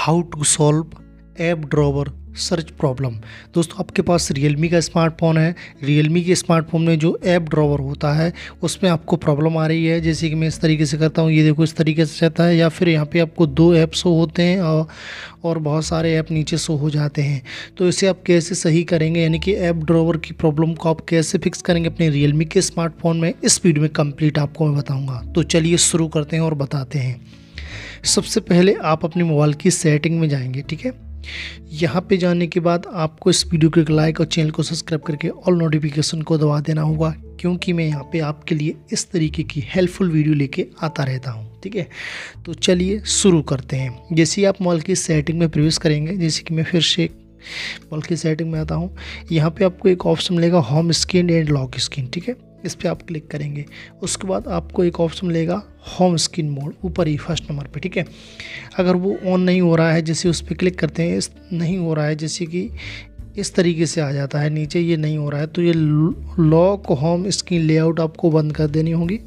How to solve app drawer search problem. दोस्तों आपके पास Realme का स्मार्टफोन है, Realme के स्मार्टफोन में जो ऐप ड्रॉवर होता है उसमें आपको प्रॉब्लम आ रही है, जैसे कि मैं इस तरीके से करता हूँ, ये देखो इस तरीके से जाता है, या फिर यहाँ पे आपको दो ऐप शो होते हैं और बहुत सारे ऐप नीचे शो हो जाते हैं। तो इसे आप कैसे सही करेंगे, यानी कि ऐप ड्रॉवर की प्रॉब्लम को आप कैसे फिक्स करेंगे अपने Realme के स्मार्टफोन में, इस वीडियो में कंप्लीट आपको मैं बताऊँगा। तो चलिए शुरू करते हैं और बताते हैं। सबसे पहले आप अपने मोबाइल की सेटिंग में जाएंगे, ठीक है। यहाँ पे जाने के बाद आपको इस वीडियो को एक लाइक और चैनल को सब्सक्राइब करके ऑल नोटिफिकेशन को दबा देना होगा, क्योंकि मैं यहाँ पे आपके लिए इस तरीके की हेल्पफुल वीडियो लेके आता रहता हूँ, ठीक है। तो चलिए शुरू करते हैं। जैसे ही आप मोबाइल की सेटिंग में प्रवेश करेंगे, जैसे कि मैं फिर से मोबाइल की सेटिंग में आता हूँ, यहाँ पर आपको एक ऑप्शन मिलेगा home screen and lock screen, ठीक है। इस पर आप क्लिक करेंगे, उसके बाद आपको एक ऑप्शन मिलेगा होम स्क्रीन मोड, ऊपर ही फर्स्ट नंबर पे, ठीक है। अगर वो ऑन नहीं हो रहा है, जैसे उस पर क्लिक करते हैं, नहीं हो रहा है, जैसे कि इस तरीके से आ जाता है नीचे, ये नहीं हो रहा है, तो ये लॉक होम स्क्रीन लेआउट आपको बंद कर देनी होगी,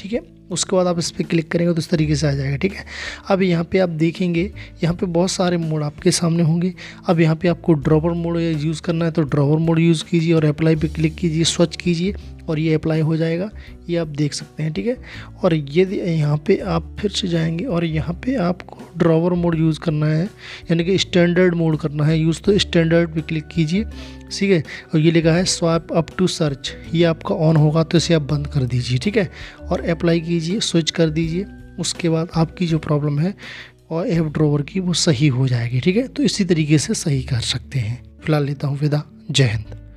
ठीक है। उसके बाद आप इस पर क्लिक करेंगे तो इस तरीके से आ जाएगा, ठीक है। अब यहाँ पे आप देखेंगे, यहाँ पे बहुत सारे मोड आपके सामने होंगे। अब यहाँ पे आपको ड्रॉवर मोड यूज़ करना है, तो ड्रॉवर मोड यूज़ कीजिए और अप्लाई पे क्लिक कीजिए, सर्च कीजिए और ये अप्लाई हो जाएगा, ये आप देख सकते हैं, ठीक है। और ये यहाँ पर आप फिर से जाएँगे और यहाँ पर आपको ड्रॉवर मोड यूज़ करना है, यानी कि स्टैंडर्ड मोड करना है यूज़, तो स्टैंडर्ड पर क्लिक कीजिए, ठीक है। और ये लिखा है स्वाइप अप टू सर्च, ये आपका ऑन होगा तो इसे आप बंद कर दीजिए, ठीक है। और अप्लाई कीजिए, स्विच कर दीजिए, उसके बाद आपकी जो प्रॉब्लम है और ऐप ड्रॉवर की वो सही हो जाएगी, ठीक है। तो इसी तरीके से सही कर सकते हैं। फिलहाल लेता हूँ विदा, जय हिंद।